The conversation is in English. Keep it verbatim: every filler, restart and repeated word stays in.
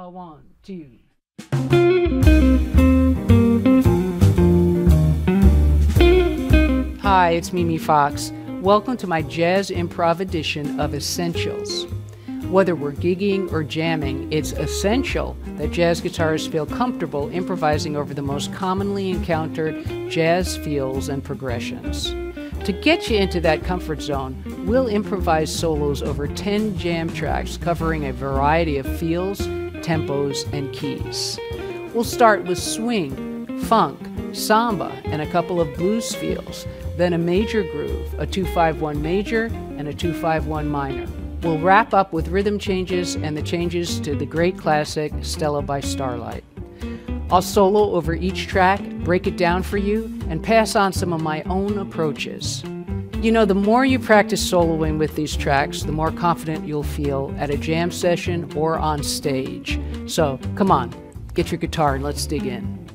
A one, two. Hi, it's Mimi Fox. Welcome to my jazz improv edition of Essentials. Whether we're gigging or jamming, it's essential that jazz guitarists feel comfortable improvising over the most commonly encountered jazz feels and progressions. To get you into that comfort zone, we'll improvise solos over ten jam tracks covering a variety of feels, tempos, and keys. We'll start with swing, funk, samba, and a couple of blues feels, then a major groove, a two five one major and a two five one minor. We'll wrap up with rhythm changes and the changes to the great classic Stella by Starlight. I'll solo over each track, break it down for you, and pass on some of my own approaches. You know, the more you practice soloing with these tracks, the more confident you'll feel at a jam session or on stage. So, come on, get your guitar and let's dig in.